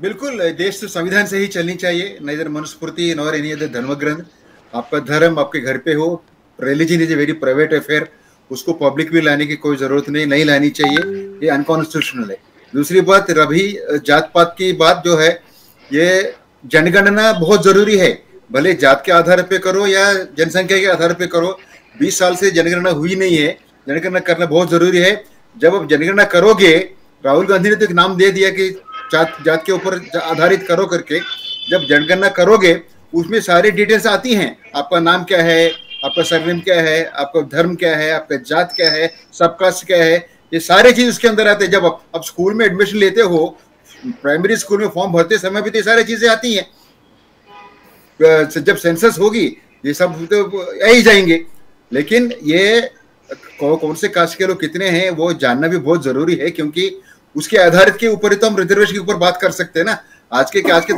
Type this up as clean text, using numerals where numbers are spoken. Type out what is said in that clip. बिल्कुल देश तो संविधान से ही चलनी चाहिए, न इधर मनुस्मृति नॉर एनी अदर धर्मग्रंथ। आपका धर्म आपके घर पे हो, religion is a very private affair, उसको पब्लिक में लाने की कोई जरूरत नहीं लानी चाहिए, ये अनकॉन्स्टिट्यूशनल है। दूसरी बात रवि जात पात की बात जो है, ये जनगणना बहुत जरूरी है, भले जात के आधार पे करो या जनसंख्या के आधार पे करो। 20 साल से जनगणना हुई नहीं है, जनगणना करना बहुत जरूरी है। जब आप जनगणना करोगे, राहुल गांधी ने तो एक नाम दे दिया कि जात के ऊपर आधारित करो करके, जब जनगणना करोगे उसमें सारी डिटेल्स आती हैं, आपका नाम क्या है, आपका सरनेम क्या है, आपका धर्म क्या है, आपका जात क्या है, सबकास्ट क्या है, ये सारी चीज उसके अंदर आते हैं। जब आप स्कूल में एडमिशन लेते हो, प्राइमरी स्कूल में फॉर्म भरते समय भी तो सारी चीजें आती हैं, जब सेंसस होगी ये सब तो आ ही जाएंगे। लेकिन ये कौन से कास्ट के लोग कितने हैं वो जानना भी बहुत जरूरी है, क्योंकि उसके आधारित के ऊपर ही तो हम रिजर्वेशन के ऊपर बात कर सकते हैं ना। आज के